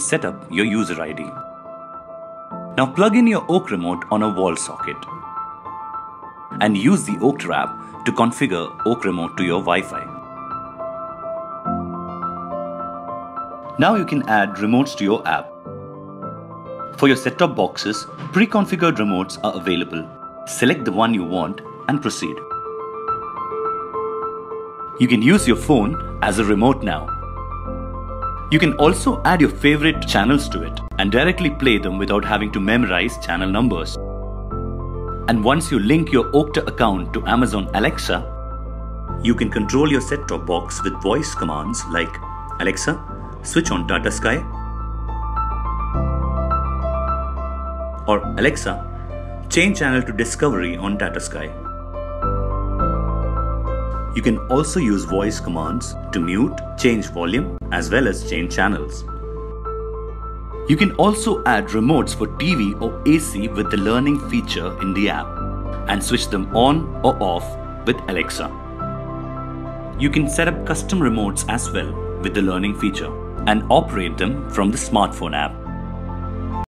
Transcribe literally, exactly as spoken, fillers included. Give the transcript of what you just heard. Set up your user I D. Now plug in your OakRemote on a wall socket and use the Oakter app to configure OakRemote to your Wi-Fi. Now you can add remotes to your app. For your set-top boxes, pre-configured remotes are available. Select the one you want and proceed. You can use your phone as a remote now. You can also add your favorite channels to it and directly play them without having to memorize channel numbers. And once you link your Oakter account to Amazon Alexa, you can control your set-top box with voice commands like, "Alexa, switch on Tata Sky," or "Alexa, change channel to Discovery on Tata Sky." You can also use voice commands to mute, change volume, as well as change channels. You can also add remotes for T V or A C with the learning feature in the app and switch them on or off with Alexa. You can set up custom remotes as well with the learning feature and operate them from the smartphone app.